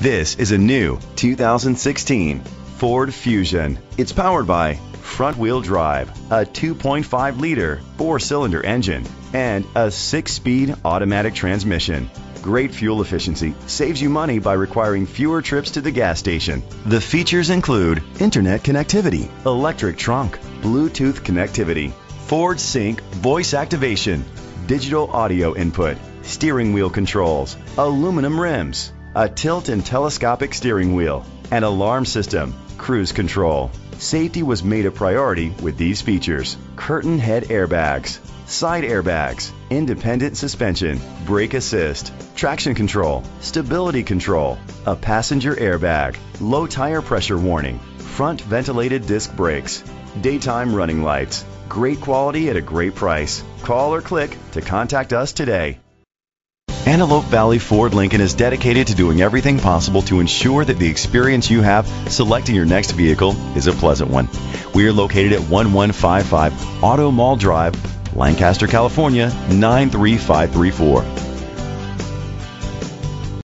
This is a new 2016 Ford Fusion. It's powered by front-wheel drive, a 2.5-liter four-cylinder engine, and a 6-speed automatic transmission. Great fuel efficiency saves you money by requiring fewer trips to the gas station. The features include internet connectivity, electric trunk, Bluetooth connectivity, Ford Sync voice activation, digital audio input, steering wheel controls, aluminum rims, a tilt and telescopic steering wheel, an alarm system, cruise control. Safety was made a priority with these features: curtain head airbags, side airbags, independent suspension, brake assist, traction control, stability control, a passenger airbag, low tire pressure warning, front ventilated disc brakes, daytime running lights. Great quality at a great price. Call or click to contact us today. Antelope Valley Ford Lincoln is dedicated to doing everything possible to ensure that the experience you have selecting your next vehicle is a pleasant one. We are located at 1155 Auto Mall Drive, Lancaster, California 93534.